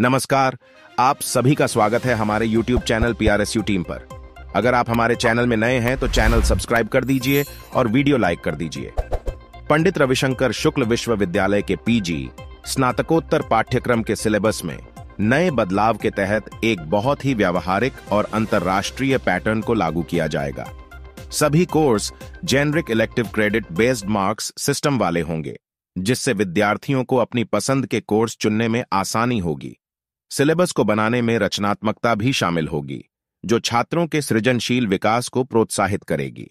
नमस्कार, आप सभी का स्वागत है हमारे YouTube चैनल PRSU टीम पर। अगर आप हमारे चैनल में नए हैं तो चैनल सब्सक्राइब कर दीजिए और वीडियो लाइक कर दीजिए। पंडित रविशंकर शुक्ल विश्वविद्यालय के पीजी स्नातकोत्तर पाठ्यक्रम के सिलेबस में नए बदलाव के तहत एक बहुत ही व्यावहारिक और अंतर्राष्ट्रीय पैटर्न को लागू किया जाएगा। सभी course generic elective credit based marks system वाले होंगे, जिससे विद्यार्थियों को अपनी पसंद के कोर्स चुनने में आसानी होगी। सिलेबस को बनाने में रचनात्मकता भी शामिल होगी, जो छात्रों के सृजनशील विकास को प्रोत्साहित करेगी।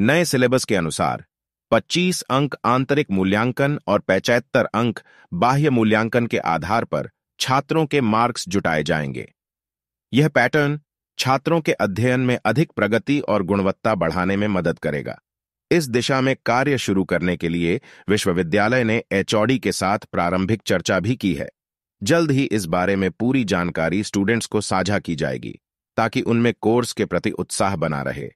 नए सिलेबस के अनुसार 25 अंक आंतरिक मूल्यांकन और 75 अंक बाह्य मूल्यांकन के आधार पर छात्रों के मार्क्स जुटाए जाएंगे। यह पैटर्न छात्रों के अध्ययन में अधिक प्रगति और गुणवत्ता बढ़ाने में मदद करेगा। इस दिशा में कार्य शुरू करने के लिए विश्वविद्यालय ने HOD के साथ प्रारंभिक चर्चा भी की है। जल्द ही इस बारे में पूरी जानकारी स्टूडेंट्स को साझा की जाएगी, ताकि उनमें कोर्स के प्रति उत्साह बना रहे।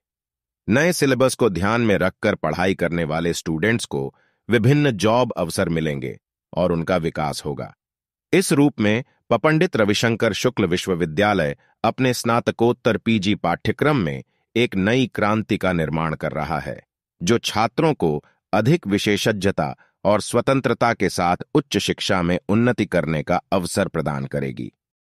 नए सिलेबस को ध्यान में रखकर पढ़ाई करने वाले स्टूडेंट्स को विभिन्न जॉब अवसर मिलेंगे और उनका विकास होगा। इस रूप में पंडित रविशंकर शुक्ल विश्वविद्यालय अपने स्नातकोत्तर PG पाठ्यक्रम में एक नई क्रांति का निर्माण कर रहा है, जो छात्रों को अधिक विशेषज्ञता और स्वतंत्रता के साथ उच्च शिक्षा में उन्नति करने का अवसर प्रदान करेगी।